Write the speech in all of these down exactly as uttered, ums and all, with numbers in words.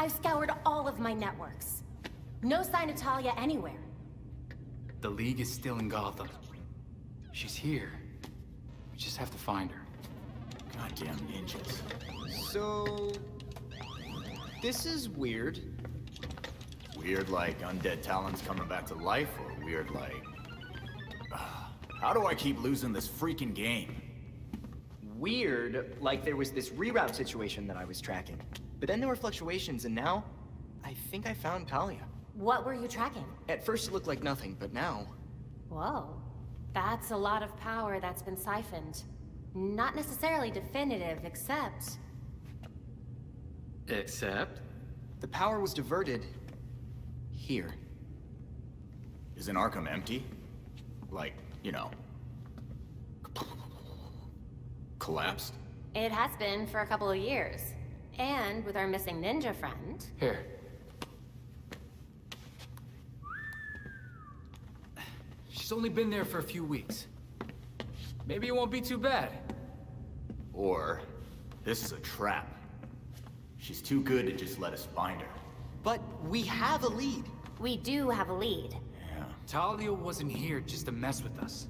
I've scoured all of my networks. No sign of Talia anywhere. The League is still in Gotham. She's here. We just have to find her. Goddamn ninjas. So... this is weird. Weird like undead Talon's coming back to life, or weird like... How do I keep losing this freaking game? Weird, like there was this reroute situation that I was tracking. But then there were fluctuations, and now, I think I found Talia. What were you tracking? At first it looked like nothing, but now... Whoa. That's a lot of power that's been siphoned. Not necessarily definitive, except... Except? The power was diverted... here. Isn't Arkham empty? Like, you know... collapsed? It has been for a couple of years. And with our missing ninja friend... Here. She's only been there for a few weeks. Maybe it won't be too bad. Or, this is a trap. She's too good to just let us find her. But we have a lead. We do have a lead. Yeah. Talia wasn't here just to mess with us.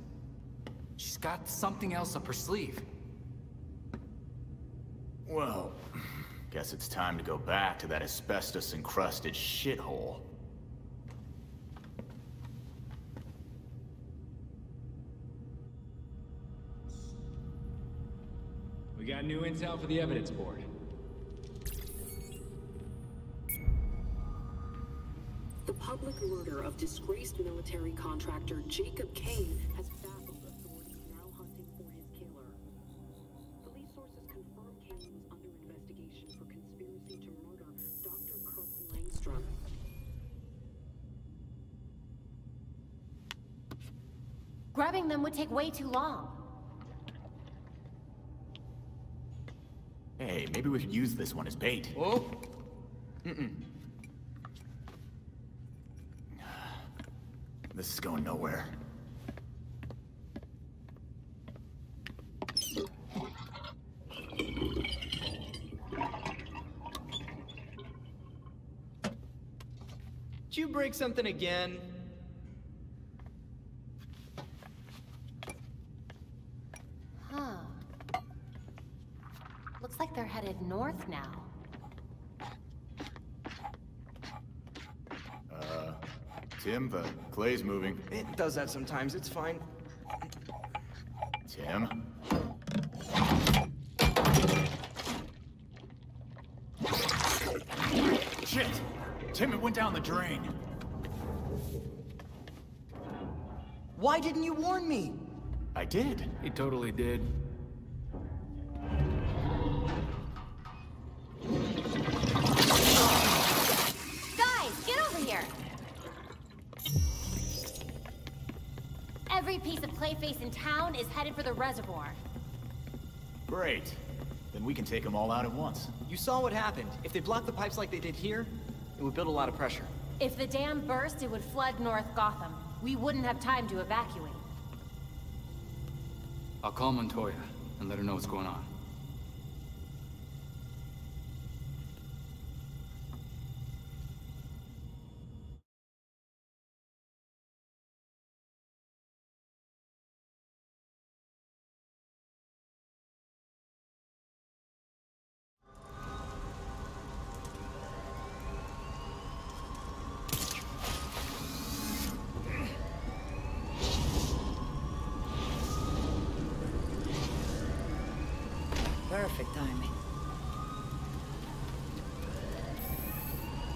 She's got something else up her sleeve. Well, guess it's time to go back to that asbestos-encrusted shithole. We got new intel for the evidence board. The public murder of disgraced military contractor Jacob Kane has baffled authorities now hunting for his killer. Police sources confirm Kane was under investigation for conspiracy to murder Doctor Kirk Langstrom. Grabbing them would take way too long. Hey, maybe we should use this one as bait. Oh? Mm-mm. This is going nowhere. Did you break something again? Huh. Looks like they're headed north now. Tim, the clay's moving. It does that sometimes, it's fine. Tim? Shit! Tim, it went down the drain. Why didn't you warn me? I did. He totally did. Every piece of Clayface in town is headed for the reservoir. Great. Then we can take them all out at once. You saw what happened. If they blocked the pipes like they did here, it would build a lot of pressure. If the dam burst, it would flood North Gotham. We wouldn't have time to evacuate. I'll call Montoya and let her know what's going on.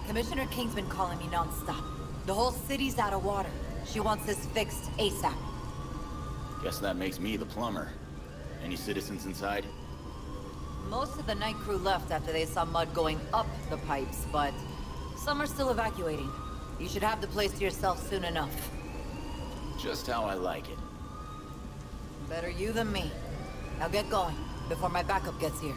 Commissioner King's been calling me non-stop. The whole city's out of water. She wants this fixed ASAP. Guess that makes me the plumber. Any citizens inside? Most of the night crew left after they saw mud going up the pipes, but some are still evacuating. You should have the place to yourself soon enough. Just how I like it. Better you than me. Now get going, before my backup gets here.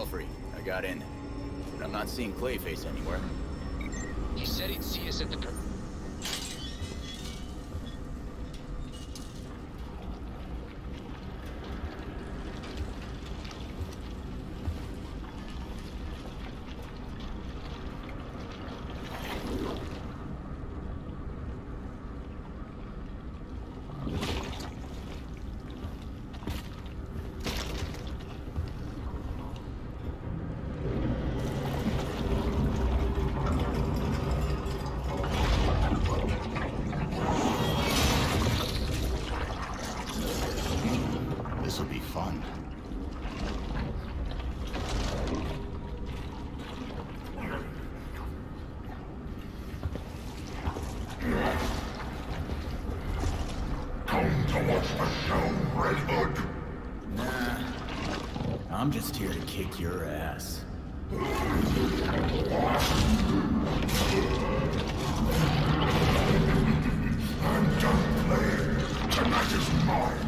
Belfry. I got in. But I'm not seeing Clayface anywhere. He said he'd see us at the... Per I'm just here to kick your ass. I'm done playing. Tonight is mine,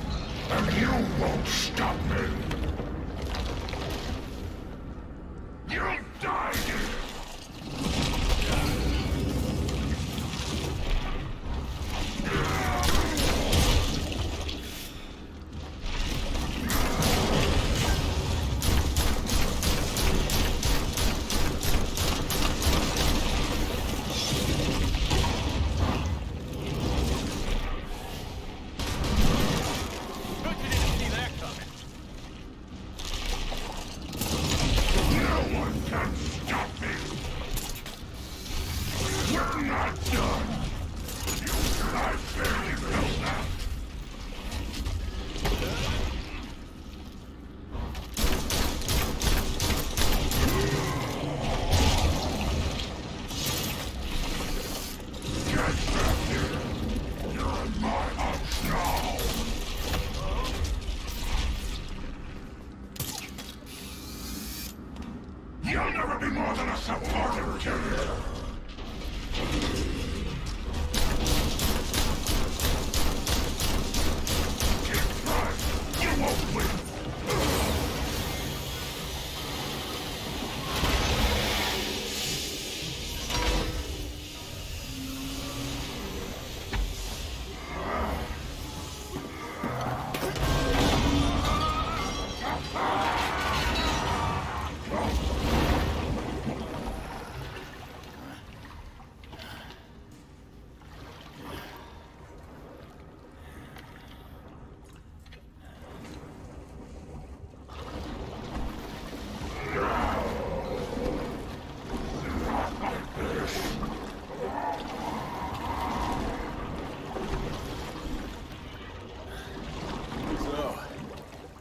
and you won't stop me. You'll die here.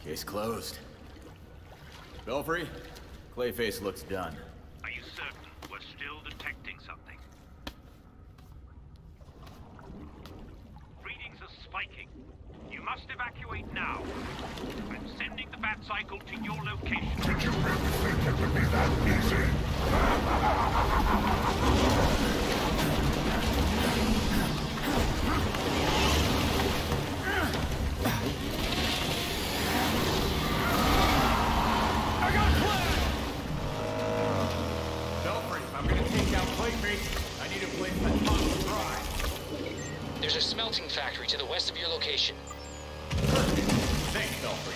Case closed. Belfry, Clayface looks done. Are you certain we're still detecting something? Readings are spiking. You must evacuate now. I'm sending the bat cycle to your location. Did you really think it would be that easy? There's a smelting factory to the west of your location. Perfect. Thanks, Belfry.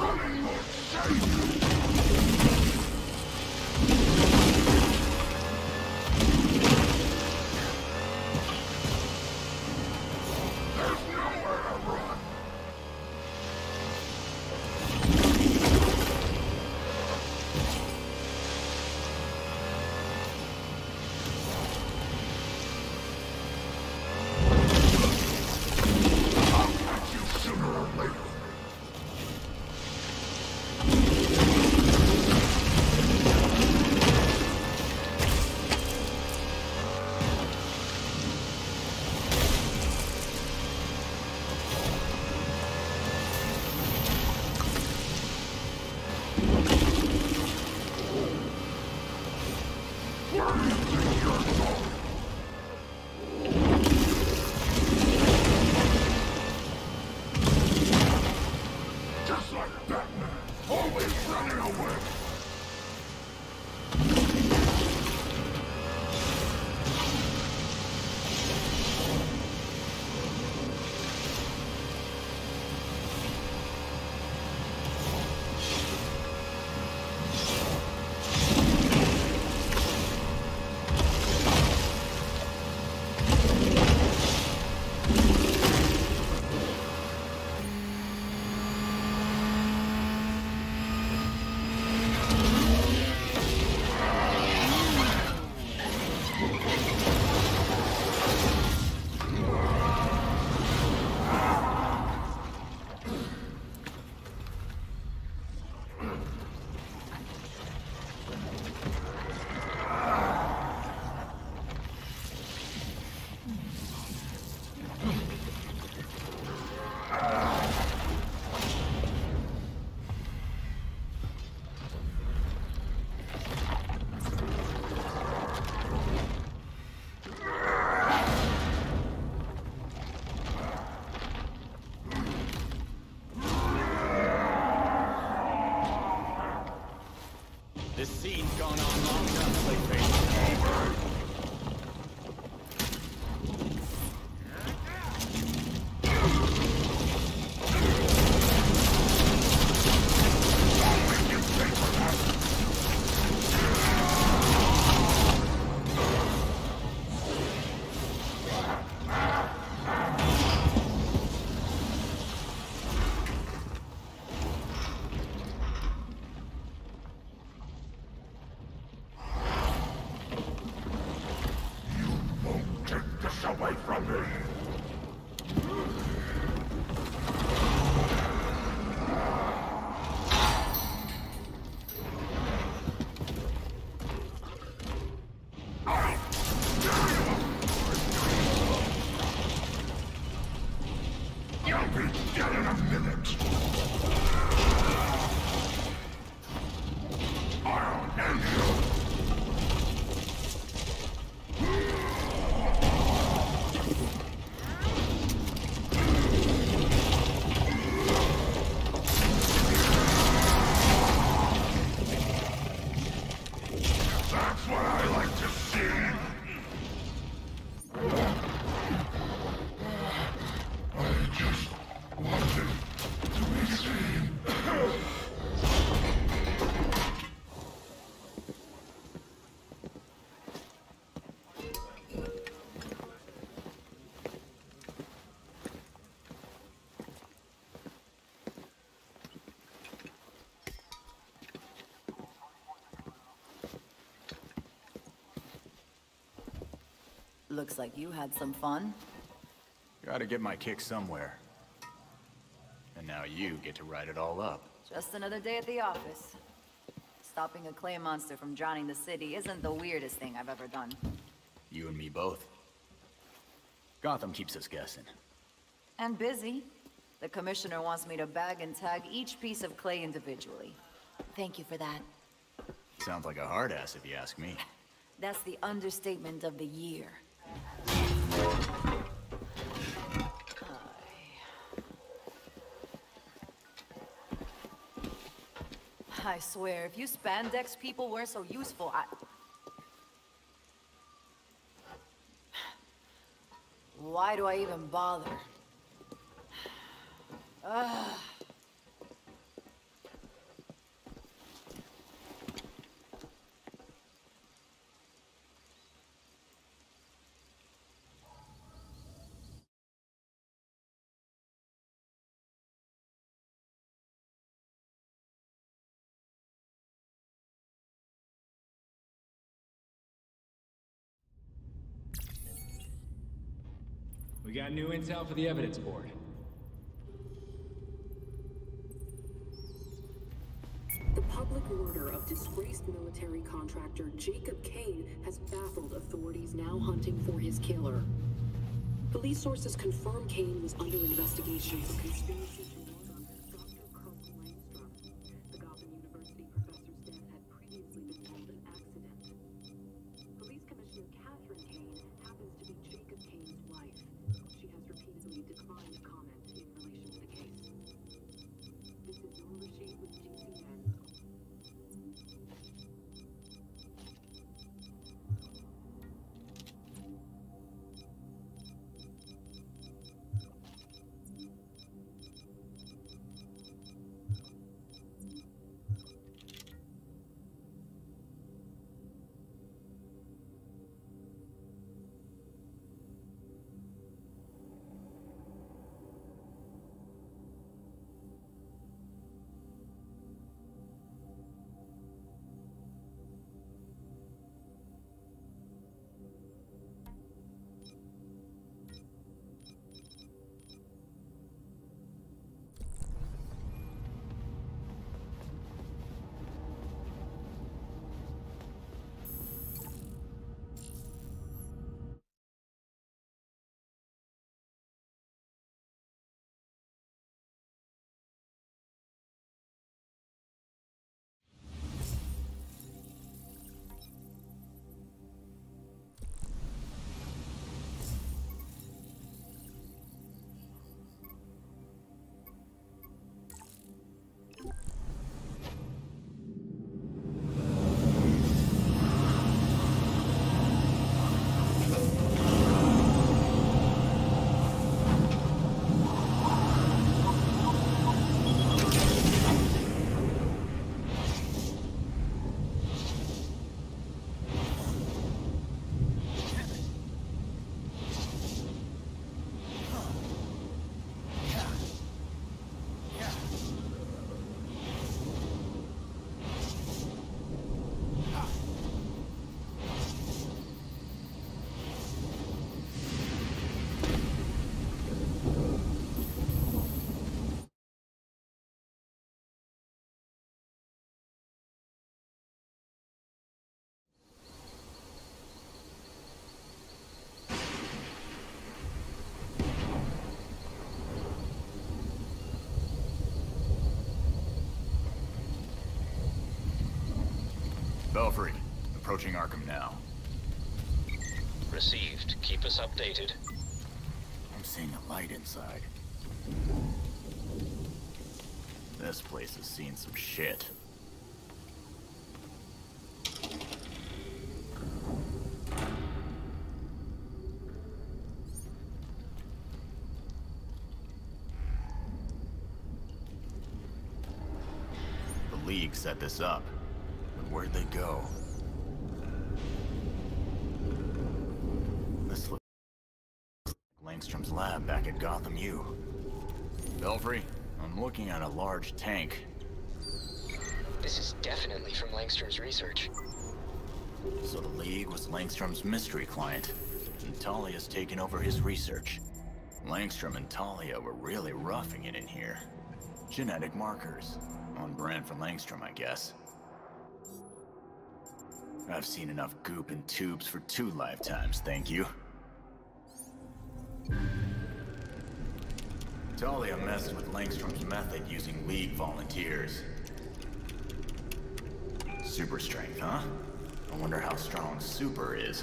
Running will save you! This scene's gone on long enough, Clayface. Over! Looks like you had some fun. Gotta get my kick somewhere. And now you get to write it all up. Just another day at the office. Stopping a clay monster from drowning the city isn't the weirdest thing I've ever done. You and me both. Gotham keeps us guessing. And busy. The commissioner wants me to bag and tag each piece of clay individually. Thank you for that. Sounds like a hard ass if you ask me. That's the understatement of the year. I swear, if you spandex people were so useful, I... Why do I even bother? Ugh. We got new intel for the evidence board. The public murder of disgraced military contractor Jacob Kane has baffled authorities now hunting for his killer. Police sources confirm Kane was under investigation for conspiracy to murder Doctor Colonel Langstrom. The Gotham University professor's death had previously been called an accident. Police Commissioner Catherine Kane happens to be Jacob Kane's wife. She has repeatedly declined to comment in relation to the case. This is Norma Shade with G C N. Belfry, approaching Arkham now. Received. Keep us updated. I'm seeing a light inside. This place has seen some shit. The League set this up, but where'd they go? This looks like Langstrom's lab back at Gotham U. Belfry? I'm looking at a large tank. This is definitely from Langstrom's research. So the League was Langstrom's mystery client, and Talia's taken over his research. Langstrom and Talia were really roughing it in here. Genetic markers. On brand for Langstrom, I guess. I've seen enough goop and tubes for two lifetimes, thank you. Talia messed with Langstrom's method using League volunteers. Super strength, huh? I wonder how strong Super is.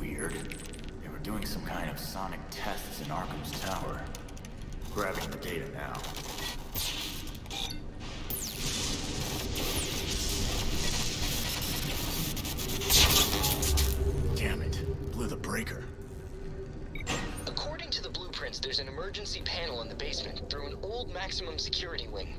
Weird. They were doing some kind of sonic tests in Arkham's tower. Grabbing the data now. Damn it. Blew the breaker. There's an emergency panel in the basement through an old maximum security wing.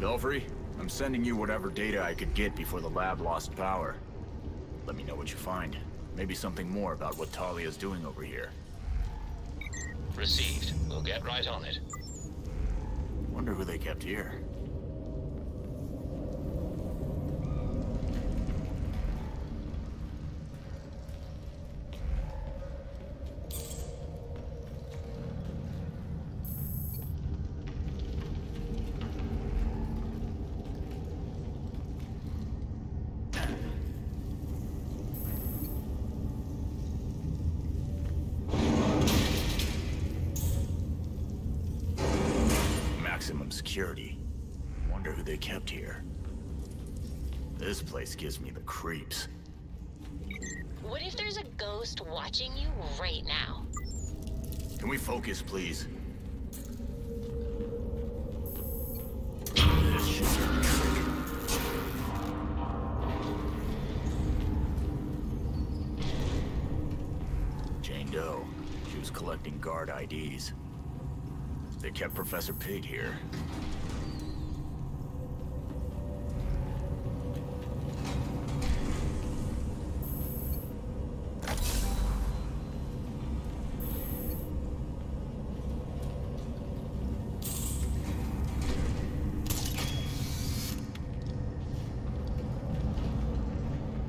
Belfry? I'm sending you whatever data I could get before the lab lost power. Let me know what you find. Maybe something more about what Talia's doing over here. Received. We'll get right on it. Wonder who they kept here. Security. Wonder who they kept here. This place gives me the creeps. What if there's a ghost watching you right now? Can we focus, please? This shit's a trick. Jane Doe. She was collecting guard I Ds. They kept Professor Pig here.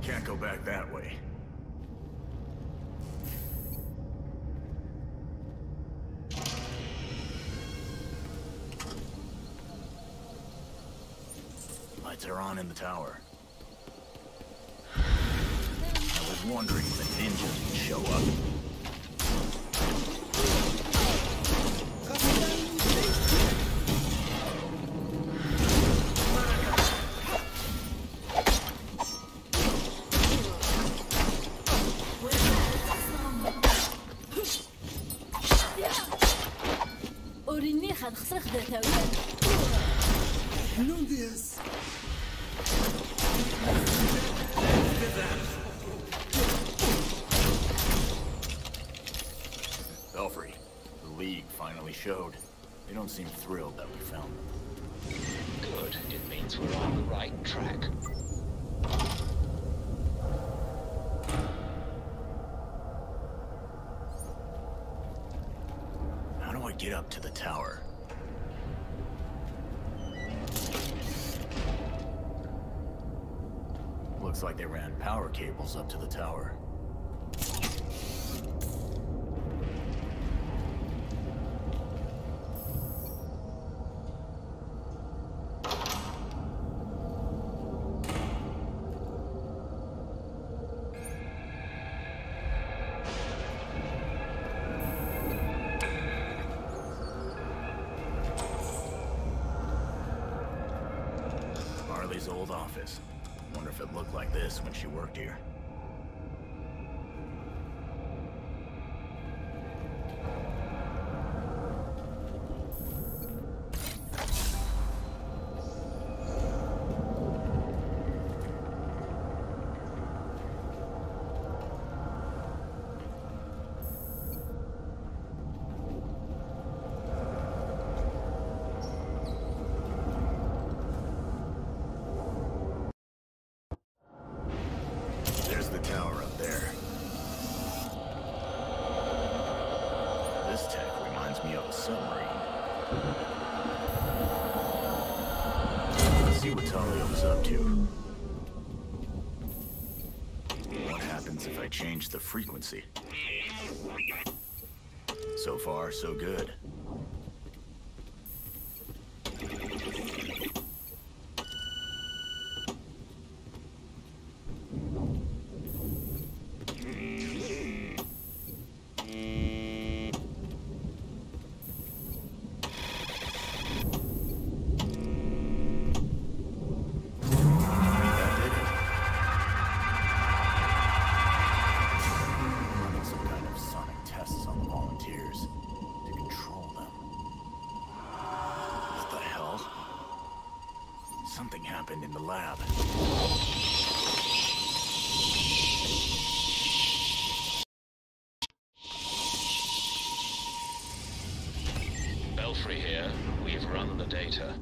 Can't go back that way. They're on in the tower. I was wondering if the ninjas would show up. Belfry, the League finally showed. They don't seem thrilled that we found them. Good. It means we're on the right track. How do I get up to the tower? Looks like they ran power cables up to the tower. old office. Wonder if it looked like this when she worked here. The frequency. So far, so good. Happened in the lab. Belfry here. We've run the data.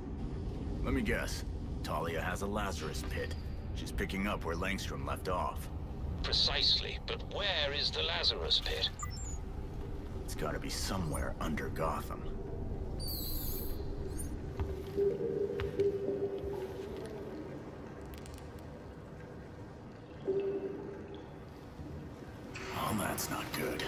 Let me guess. Talia has a Lazarus pit. She's picking up where Langstrom left off. Precisely, but where is the Lazarus pit? It's gotta be somewhere under Gotham. That's not good.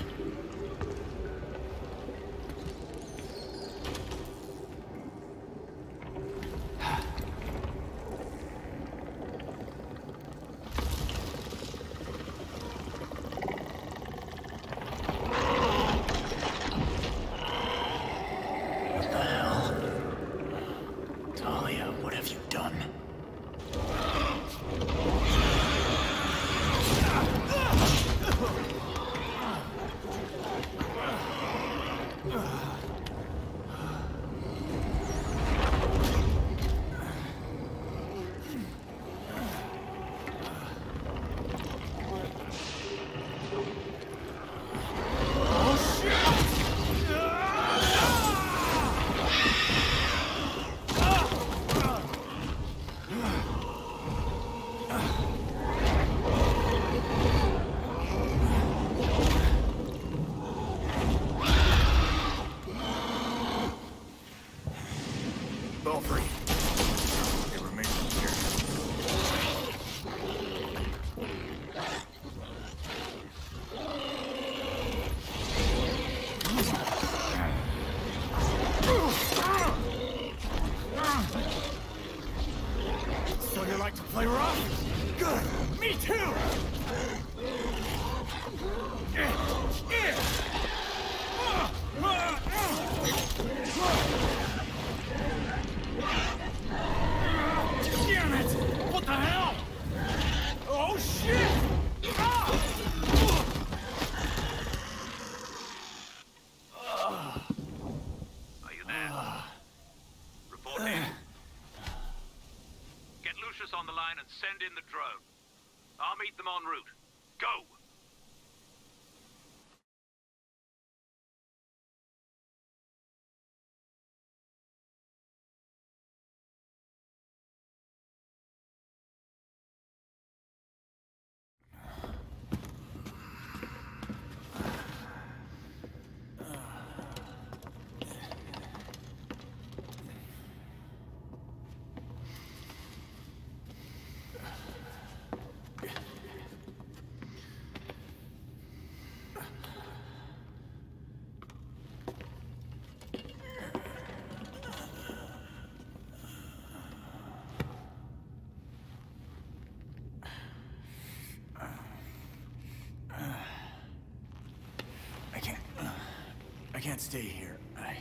I can't stay here. I...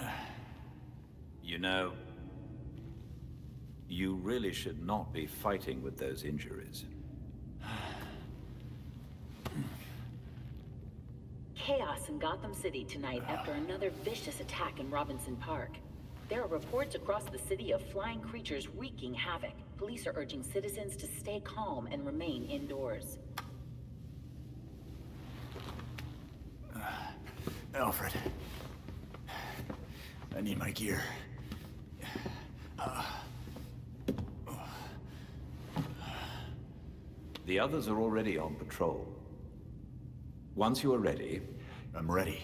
Uh... You know, You really should not be fighting with those injuries. Chaos in Gotham City tonight after another vicious attack in Robinson Park. There are reports across the city of flying creatures wreaking havoc. Police are urging citizens to stay calm and remain indoors. Uh, Alfred. I need my gear. Uh. The others are already on patrol. Once you are ready... I'm ready.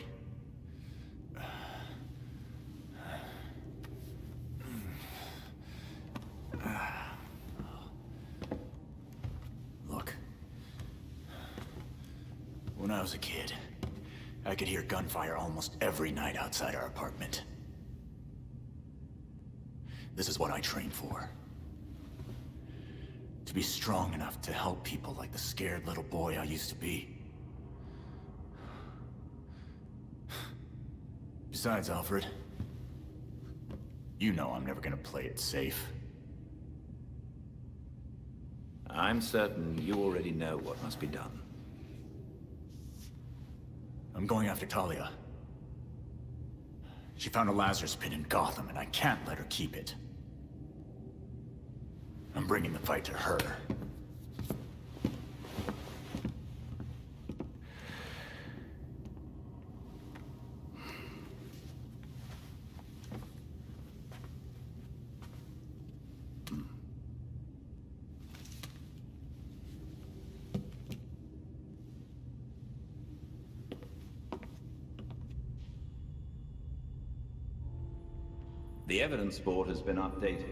Look. When I was a kid, I could hear gunfire almost every night outside our apartment. This is what I trained for. To be strong enough to help people like the scared little boy I used to be. Besides, Alfred, you know I'm never gonna play it safe. I'm certain you already know what must be done. I'm going after Talia. She found a Lazarus pit in Gotham, and I can't let her keep it. I'm bringing the fight to her. The evidence board has been updated.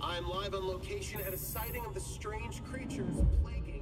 I'm live on location at a sighting of the strange creatures plaguing